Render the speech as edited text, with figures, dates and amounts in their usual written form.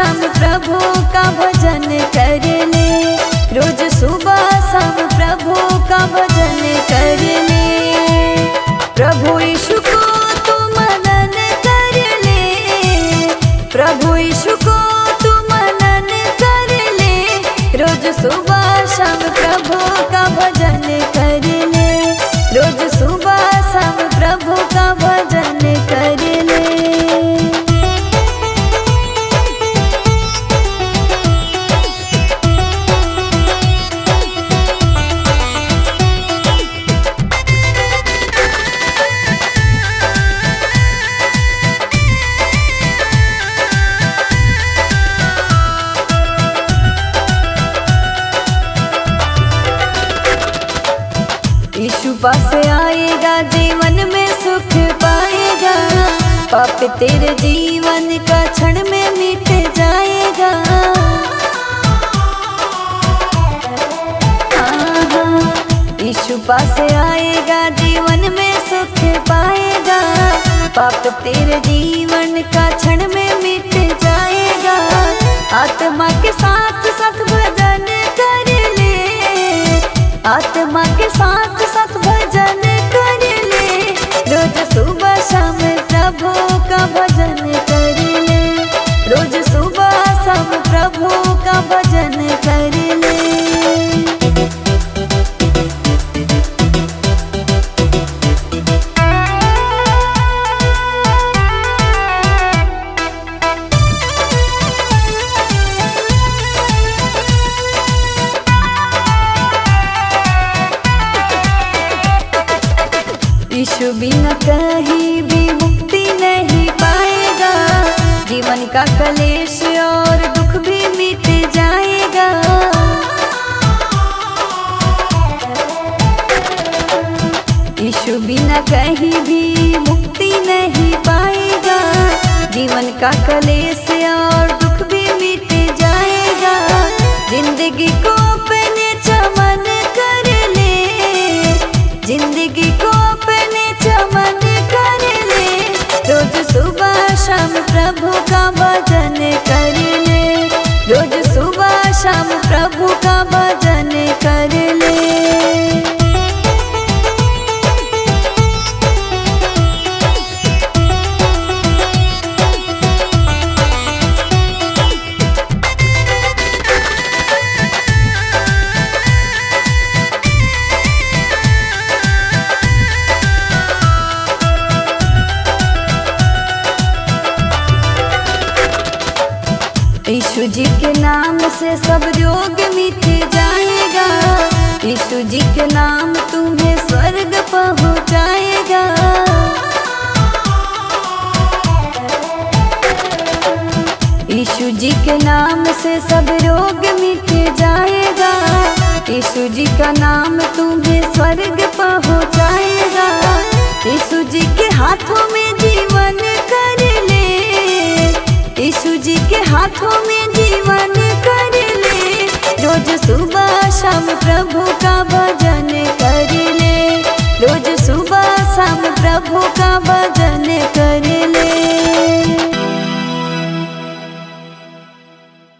शाम प्रभु का भजन कर ले, रोज सुबह शाम प्रभु का भजन कर ले। प्रभु यीशु को तू मनन कर ले, प्रभु यीशु को तू मनन कर ले, रोज सुबह शाम प्रभु का भजन कर ले, रोज सुबह शाम प्रभु का भजन कर ले। यीशु पास आएगा जीवन में सुख पाएगा, पाप तेरे जीवन का क्षण में मिट जाएगा। यीशु पास आएगा जीवन में सुख पाएगा, पाप तेरे जीवन का क्षण में मिट जाएगा। आत्मा के साथ साथ भजन कर ले, आत्मा के साथ साथ भजन कर ले, रोज सुबह शाम प्रभु का भजन कर ले, रोज सुबह शाम प्रभु का भजन कर ले। यीशु बिना कहीं भी मुक्ति नहीं पाएगा, जीवन का कलेश और दुख भी मिट जाएगा। यीशु बिना कहीं भी मुक्ति नहीं पाएगा, जीवन का कलेश और दुख भी मिट जाएगा। जिंदगी को अपने चमन कर ले, जिंदगी को चमन कर ले, रोज सुबह शाम प्रभु का भजन कर ले, रोज सुबह शाम प्रभु का भजन कर ले। यीशु जी के नाम से सब रोग मिट जाएगा, यीशु जी के नाम तुम्हें स्वर्ग पहुंचाएगा। यीशु जी के नाम से सब रोग मिट जाएगा, यीशु जी का नाम तुम्हें स्वर्ग पहुंचाएगा। यीशु जी के हाथों में जीवन कर ले, यीशु जी के हाथों में जीवन कर ले, रोज सुबह शाम प्रभु का भजन कर ले,